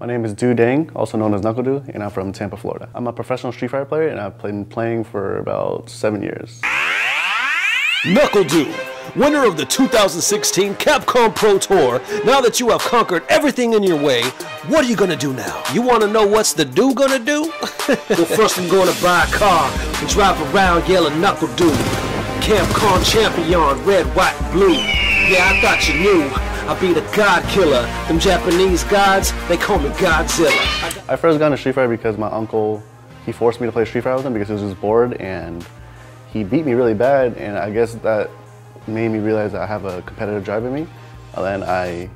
My name is Du Dang, also known as NuckleDu, and I'm from Tampa, Florida. I'm a professional Street Fighter player, and I've been playing for about 7 years. NuckleDu, winner of the 2016 Capcom Pro Tour. Now that you have conquered everything in your way, what are you gonna do now? You wanna know what's the do gonna do? Well, first I'm gonna buy a car and drive around yelling NuckleDu. Capcom champion, red, white, blue. Yeah, I thought you knew. I'll be the God Killer. Them Japanese gods, they call me Godzilla. I first got into Street Fighter because my uncle, he forced me to play Street Fighter with him because he was just bored, and he beat me really bad, and I guess that made me realize that I have a competitive drive in me. And then I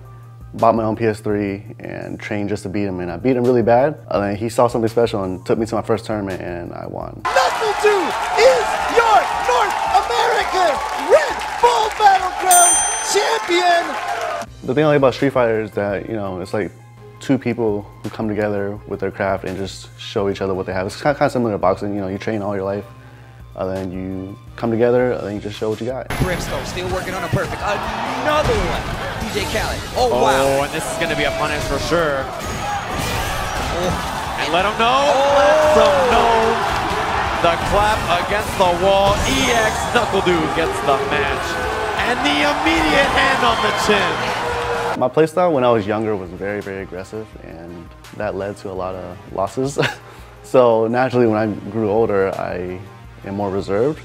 bought my own PS3 and trained just to beat him, and I beat him really bad. And then he saw something special and took me to my first tournament, and I won. NuckleDu is your North American Red Bull Battlegrounds champion! The thing I like about Street Fighter is that, you know, it's like two people who come together with their craft and just show each other what they have. It's kind of similar to boxing, you know, you train all your life, and then you come together, and then you just show what you got. Brimstone still working on a perfect, another one, DJ Khaled, oh wow. Oh, and this is going to be a punish for sure. Oh. And let him know, oh. Let him know. The clap against the wall, EX NuckleDu gets the match. And the immediate hand on the chin. My playstyle when I was younger was very, very aggressive, and that led to a lot of losses. So naturally, when I grew older, I am more reserved.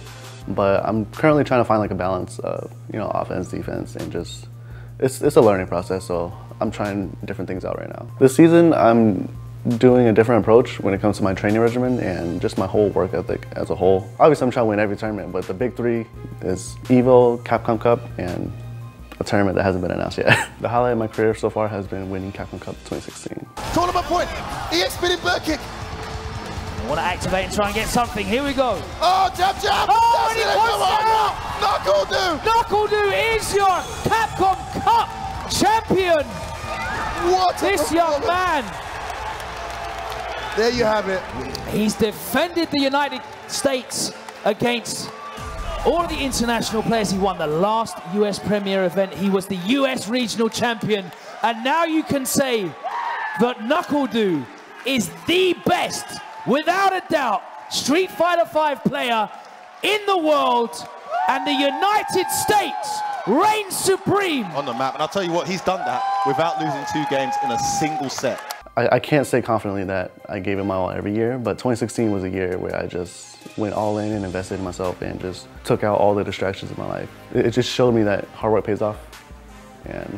But I'm currently trying to find like a balance of, you know, offense, defense, and just it's a learning process. So I'm trying different things out right now. This season, I'm doing a different approach when it comes to my training regimen and just my whole work ethic as a whole. Obviously, I'm trying to win every tournament, but the big three is EVO, Capcom Cup, and a tournament that hasn't been announced yet. The highlight of my career so far has been winning Capcom Cup 2016. Tournament point, EX spinning bird kick. I want to activate and try and get something, here we go. Oh, jab, jab! Oh, and he points out! NuckleDu! NuckleDu is your Capcom Cup champion! What this young man! There you have it. He's defended the United States against all the international players. He won the last US Premier event. He was the US regional champion. And now you can say that NuckleDu is the best, without a doubt, Street Fighter V player in the world. And the United States reigns supreme. On the map. And I'll tell you what, he's done that without losing 2 games in a single set. I can't say confidently that I gave it my all every year, but 2016 was a year where I just went all in and invested in myself and just took out all the distractions in my life. It just showed me that hard work pays off, and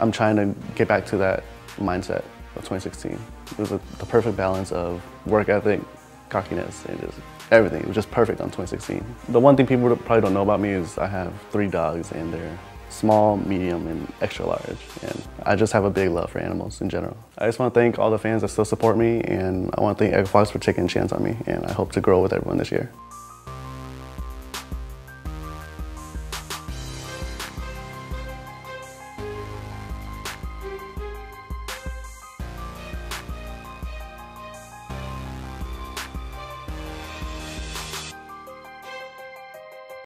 I'm trying to get back to that mindset of 2016. It was the perfect balance of work ethic, cockiness, and just everything. It was just perfect on 2016. The one thing people probably don't know about me is I have 3 dogs, and they're small, medium, and extra large. And I just have a big love for animals in general. I just want to thank all the fans that still support me, and I want to thank Echo Fox for taking a chance on me, and I hope to grow with everyone this year.